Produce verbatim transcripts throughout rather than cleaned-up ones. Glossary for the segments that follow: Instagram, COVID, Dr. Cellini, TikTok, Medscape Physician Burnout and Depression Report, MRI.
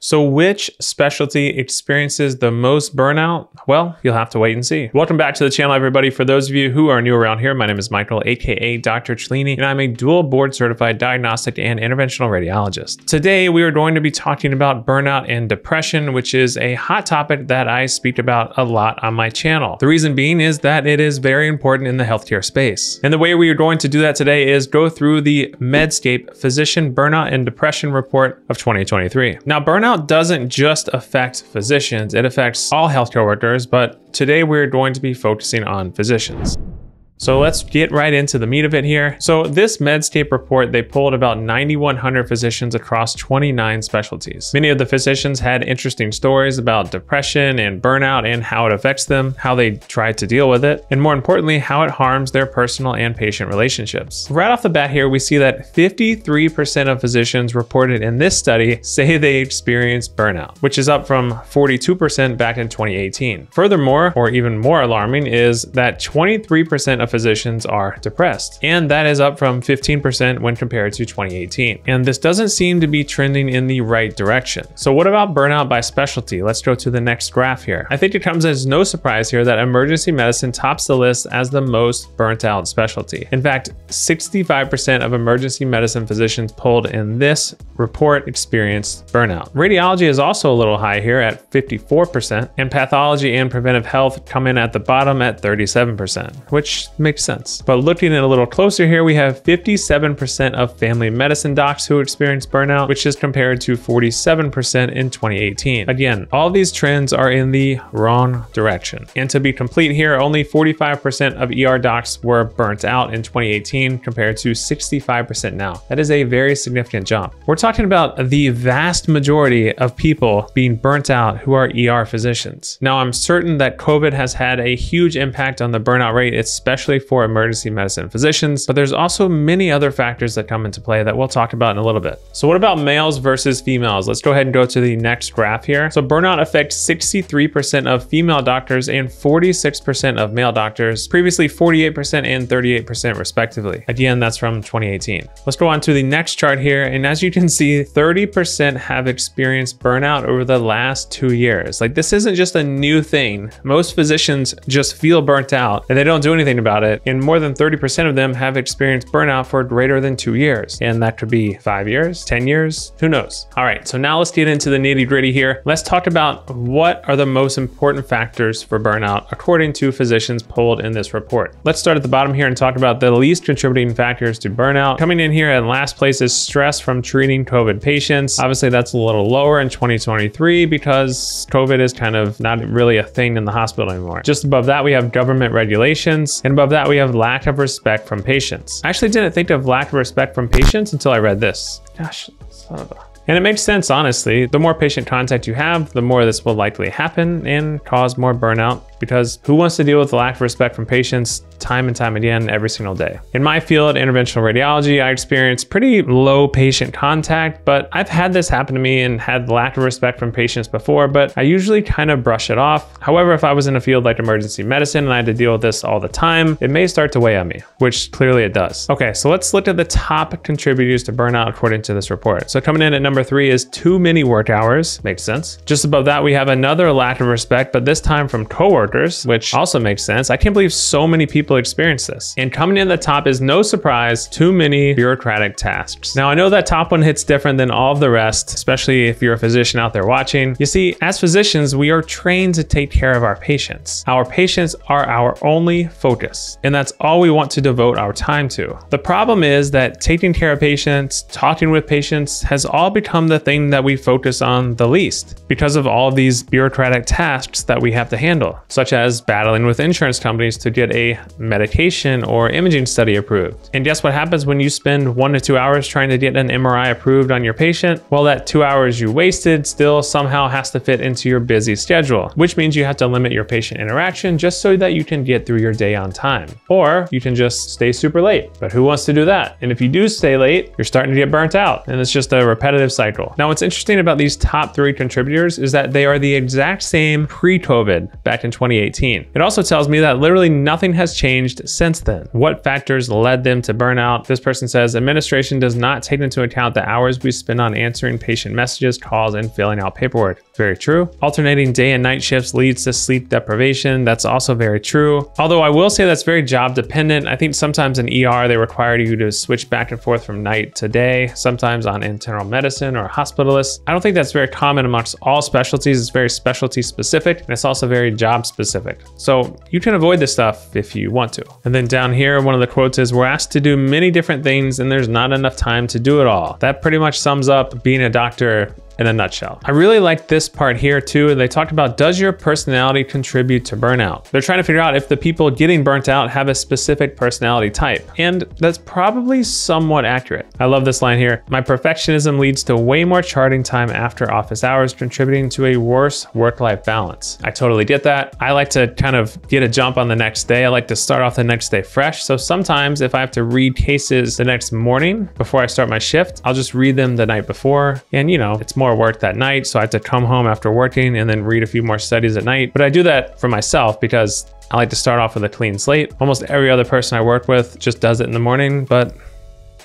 So which specialty experiences the most burnout? Well, you'll have to wait and see. Welcome back to the channel, everybody. For those of you who are new around here, my name is Michael, aka Doctor Cellini, and I'm a dual board certified diagnostic and interventional radiologist. Today, we are going to be talking about burnout and depression, which is a hot topic that I speak about a lot on my channel. The reason being is that it is very important in the healthcare space. And the way we are going to do that today is go through the Medscape Physician Burnout and Depression Report of twenty twenty-three. Now, burnout Burnout doesn't just affect physicians, it affects all healthcare workers, but today we're going to be focusing on physicians. So let's get right into the meat of it here. So this Medscape report, they pulled about nine thousand one hundred physicians across twenty-nine specialties. Many of the physicians had interesting stories about depression and burnout and how it affects them, how they try to deal with it, and more importantly, how it harms their personal and patient relationships. Right off the bat here, we see that fifty-three percent of physicians reported in this study say they experience burnout, which is up from forty-two percent back in twenty eighteen. Furthermore, or even more alarming, is that twenty-three percent of physicians are depressed, and that is up from fifteen percent when compared to twenty eighteen. And this doesn't seem to be trending in the right direction. So what about burnout by specialty? Let's go to the next graph here. I think it comes as no surprise here that emergency medicine tops the list as the most burnt out specialty. In fact, sixty-five percent of emergency medicine physicians polled in this report experienced burnout. Radiology is also a little high here at fifty-four percent, and pathology and preventive health come in at the bottom at thirty-seven percent, which makes sense. But looking at a little closer here, we have fifty-seven percent of family medicine docs who experience burnout, which is compared to forty-seven percent in twenty eighteen. Again, all these trends are in the wrong direction. And to be complete here, only forty-five percent of E R docs were burnt out in twenty eighteen compared to sixty-five percent now. That is a very significant jump. We're talking about the vast majority of people being burnt out who are E R physicians. Now, I'm certain that COVID has had a huge impact on the burnout rate, especially for emergency medicine physicians, but there's also many other factors that come into play that we'll talk about in a little bit. So what about males versus females? Let's go ahead and go to the next graph here. So burnout affects sixty-three percent of female doctors and forty-six percent of male doctors, previously forty-eight percent and thirty-eight percent respectively. Again, that's from twenty eighteen. Let's go on to the next chart here. And as you can see, thirty percent have experienced burnout over the last two years. Like, this isn't just a new thing. Most physicians just feel burnt out and they don't do anything about it. it and more than thirty percent of them have experienced burnout for greater than two years, and that could be five years, ten years, who knows. All right, so now let's get into the nitty-gritty here. Let's talk about what are the most important factors for burnout according to physicians polled in this report. Let's start at the bottom here and talk about the least contributing factors to burnout. Coming in here in last place is stress from treating COVID patients. Obviously that's a little lower in twenty twenty-three because COVID is kind of not really a thing in the hospital anymore. Just above that we have government regulations, and above that we have lack of respect from patients. I actually didn't think of lack of respect from patients until I read this. Gosh, son of a... And it makes sense, honestly. The more patient contact you have, the more this will likely happen and cause more burnout, because who wants to deal with the lack of respect from patients time and time again every single day? In my field, interventional radiology, I experience pretty low patient contact, but I've had this happen to me and had lack of respect from patients before, but I usually kind of brush it off. However, if I was in a field like emergency medicine and I had to deal with this all the time, it may start to weigh on me, which clearly it does. Okay, so let's look at the top contributors to burnout according to this report. So coming in at number three is too many work hours. Makes sense. Just above that, we have another lack of respect, but this time from coworkers, which also makes sense. I can't believe so many people experience this. And coming in at the top is no surprise, too many bureaucratic tasks. Now I know that top one hits different than all of the rest, especially if you're a physician out there watching. You see, as physicians, we are trained to take care of our patients. Our patients are our only focus, and that's all we want to devote our time to. The problem is that taking care of patients, talking with patients has all become the thing that we focus on the least because of all of these bureaucratic tasks that we have to handle, such as battling with insurance companies to get a medication or imaging study approved. And guess what happens when you spend one to two hours trying to get an M R I approved on your patient? Well, that two hours you wasted still somehow has to fit into your busy schedule, which means you have to limit your patient interaction just so that you can get through your day on time. Or you can just stay super late, but who wants to do that? And if you do stay late, you're starting to get burnt out, and it's just a repetitive cycle. Now, what's interesting about these top three contributors is that they are the exact same pre-COVID back in twenty twenty. twenty eighteen. It also tells me that literally nothing has changed since then. What factors led them to burnout? This person says, administration does not take into account the hours we spend on answering patient messages, calls, and filling out paperwork. Very true. Alternating day and night shifts leads to sleep deprivation. That's also very true. Although I will say that's very job dependent. I think sometimes in E R, they require you to switch back and forth from night to day, sometimes on internal medicine or hospitalists. I don't think that's very common amongst all specialties. It's very specialty specific, and it's also very job specific. So you can avoid this stuff if you want to. And then down here, one of the quotes is, we're asked to do many different things and there's not enough time to do it all. That pretty much sums up being a doctor in a nutshell. I really like this part here too. They talked about, does your personality contribute to burnout? They're trying to figure out if the people getting burnt out have a specific personality type. And that's probably somewhat accurate. I love this line here. My perfectionism leads to way more charting time after office hours, contributing to a worse work-life balance. I totally get that. I like to kind of get a jump on the next day. I like to start off the next day fresh. So sometimes if I have to read cases the next morning before I start my shift, I'll just read them the night before. And you know, it's more work that night, so I have to come home after working and then read a few more studies at night. But I do that for myself because I like to start off with a clean slate. Almost every other person I work with just does it in the morning, but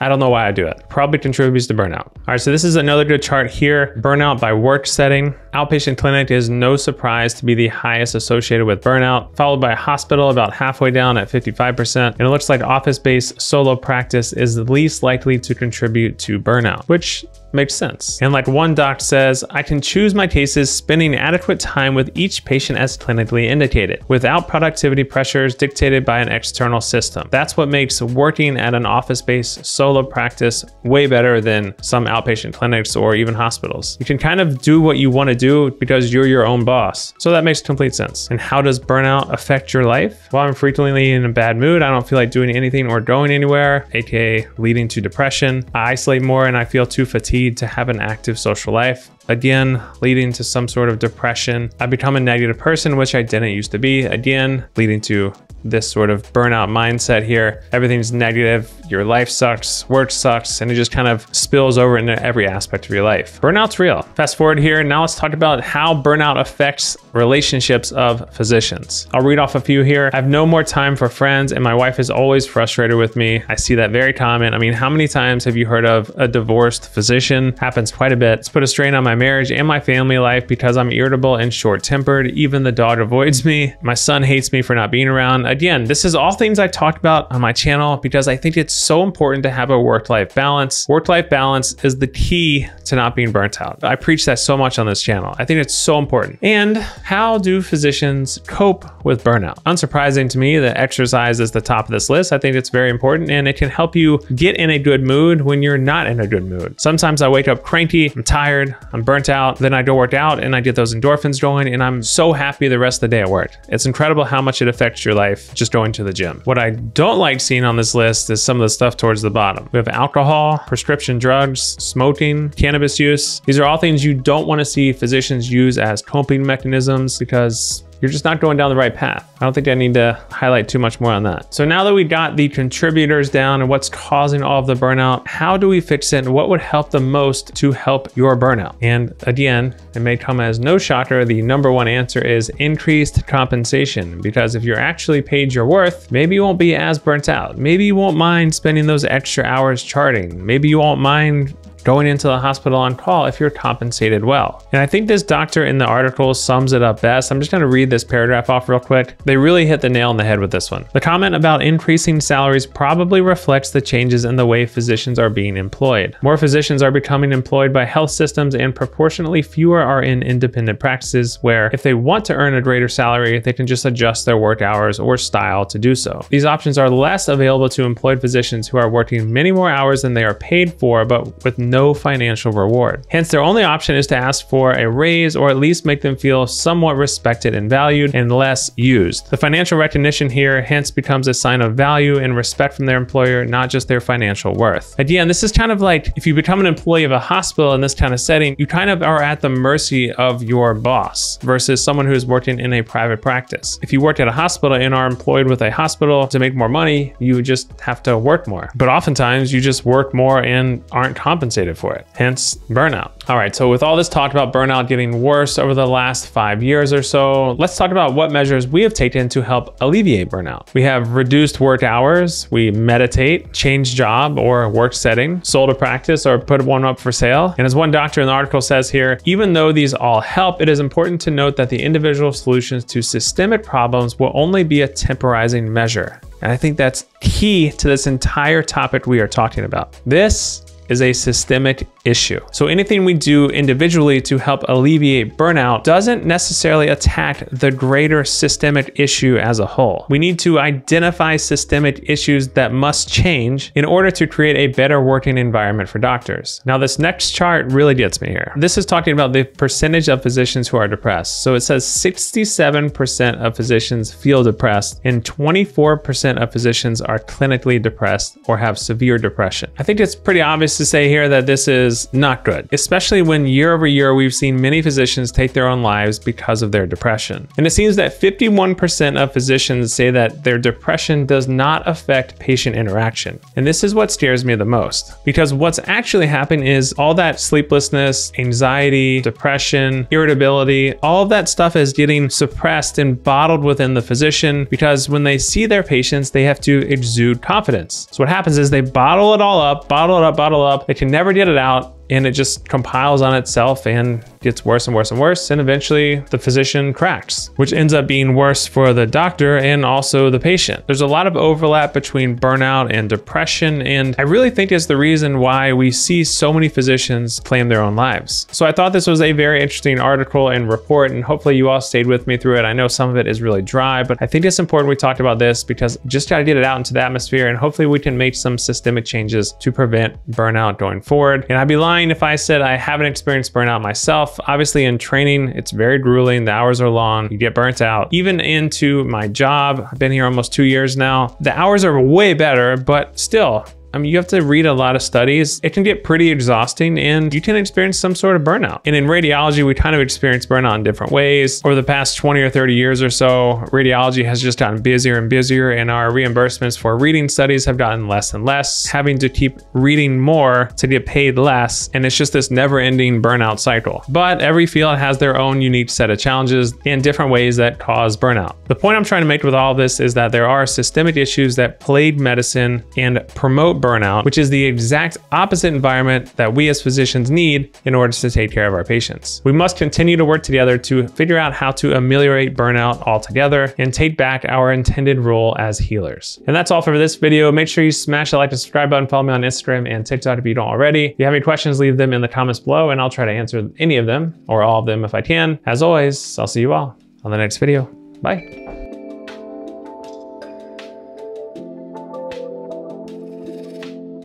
I don't know why I do it. Probably contributes to burnout. All right, so this is another good chart here. Burnout by work setting. Outpatient clinic is no surprise to be the highest associated with burnout, followed by hospital about halfway down at fifty-five percent. And it looks like office-based solo practice is the least likely to contribute to burnout, which makes sense. And like one doc says, I can choose my cases, spending adequate time with each patient as clinically indicated, without productivity pressures dictated by an external system. That's what makes working at an office-based solo practice way better than some outpatient clinics or even hospitals. You can kind of do what you want to do because you're your own boss. So that makes complete sense. And how does burnout affect your life? Well, I'm frequently in a bad mood. I don't feel like doing anything or going anywhere, aka leading to depression. I isolate more and I feel too fatigued to have an active social life, again, leading to some sort of depression. I become a negative person, which I didn't used to be, again, leading to this sort of burnout mindset here. Everything's negative, your life sucks, work sucks, and it just kind of spills over into every aspect of your life. Burnout's real. Fast forward here, now let's talk about how burnout affects relationships of physicians. I'll read off a few here. I have no more time for friends, and my wife is always frustrated with me. I see that very common. I mean, how many times have you heard of a divorced physician? Happens quite a bit. It's put a strain on my marriage and my family life because I'm irritable and short-tempered. Even the dog avoids me. My son hates me for not being around. Again, this is all things I talked about on my channel because I think it's so important to have a work-life balance. Work-life balance is the key to not being burnt out. I preach that so much on this channel. I think it's so important. And how do physicians cope with burnout? Unsurprising to me that exercise is the top of this list. I think it's very important and it can help you get in a good mood when you're not in a good mood. Sometimes I wake up cranky, I'm tired, I'm burnt out, then I go work out and I get those endorphins going and I'm so happy the rest of the day at work. It's incredible how much it affects your life just going to the gym. What I don't like seeing on this list is some of the stuff towards the bottom. We have alcohol, prescription drugs, smoking, cannabis use. These are all things you don't want to see physicians use as coping mechanisms because you're just not going down the right path. I don't think I need to highlight too much more on that. So now that we got the contributors down and what's causing all of the burnout, how do we fix it and what would help the most to help your burnout? And again, it may come as no shocker, the number one answer is increased compensation, because if you're actually paid your worth, maybe you won't be as burnt out. Maybe you won't mind spending those extra hours charting. Maybe you won't mind going into the hospital on call if you're compensated well. And I think this doctor in the article sums it up best. I'm just gonna read this paragraph off real quick. They really hit the nail on the head with this one. The comment about increasing salaries probably reflects the changes in the way physicians are being employed. More physicians are becoming employed by health systems and proportionately fewer are in independent practices where if they want to earn a greater salary, they can just adjust their work hours or style to do so. These options are less available to employed physicians who are working many more hours than they are paid for, but with no financial reward. Hence, their only option is to ask for a raise or at least make them feel somewhat respected and valued and less used. The financial recognition here hence becomes a sign of value and respect from their employer, not just their financial worth. Again, this is kind of like if you become an employee of a hospital in this kind of setting, you kind of are at the mercy of your boss versus someone who is working in a private practice. If you work at a hospital and are employed with a hospital to make more money, you just have to work more. But oftentimes you just work more and aren't compensated compensated for it, hence burnout. All right, so with all this talk about burnout getting worse over the last five years or so, let's talk about what measures we have taken to help alleviate burnout. We have reduced work hours, we meditate, change job or work setting, sold a practice or put one up for sale. And as one doctor in the article says here, even though these all help, it is important to note that the individual solutions to systemic problems will only be a temporizing measure. And I think that's key to this entire topic we are talking about. This is a systemic issue. So anything we do individually to help alleviate burnout doesn't necessarily attack the greater systemic issue as a whole. We need to identify systemic issues that must change in order to create a better working environment for doctors. Now, this next chart really gets me here. This is talking about the percentage of physicians who are depressed. So it says sixty-seven percent of physicians feel depressed and twenty-four percent of physicians are clinically depressed or have severe depression. I think it's pretty obvious to say here that this is not good, especially when year over year we've seen many physicians take their own lives because of their depression. And it seems that fifty-one percent of physicians say that their depression does not affect patient interaction. And this is what scares me the most, because what's actually happened is all that sleeplessness, anxiety, depression, irritability, all of that stuff is getting suppressed and bottled within the physician, because when they see their patients, they have to exude confidence. So what happens is they bottle it all up, bottle it up, bottle up. They can never get it out. And it just compiles on itself and gets worse and worse and worse. And eventually the physician cracks, which ends up being worse for the doctor and also the patient. There's a lot of overlap between burnout and depression. And I really think it's the reason why we see so many physicians claim their own lives. So I thought this was a very interesting article and report, and hopefully you all stayed with me through it. I know some of it is really dry, but I think it's important we talked about this, because just gotta get it out into the atmosphere, and hopefully we can make some systemic changes to prevent burnout going forward. And I'd be lying if I said I haven't experienced burnout myself. Obviously in training, it's very grueling. The hours are long, you get burnt out. Even into my job, I've been here almost two years now. The hours are way better, but still, I mean, you have to read a lot of studies. It can get pretty exhausting and you can experience some sort of burnout. And in radiology, we kind of experience burnout in different ways. Over the past twenty or thirty years or so, radiology has just gotten busier and busier, and our reimbursements for reading studies have gotten less and less, having to keep reading more to get paid less. And it's just this never ending burnout cycle. But every field has their own unique set of challenges and different ways that cause burnout. The point I'm trying to make with all of this is that there are systemic issues that plague medicine and promote burnout, which is the exact opposite environment that we as physicians need in order to take care of our patients. We must continue to work together to figure out how to ameliorate burnout altogether and take back our intended role as healers. And that's all for this video. Make sure you smash the like and subscribe button, follow me on Instagram and TikTok if you don't already. If you have any questions, leave them in the comments below and I'll try to answer any of them or all of them if I can. As always, I'll see you all on the next video. Bye.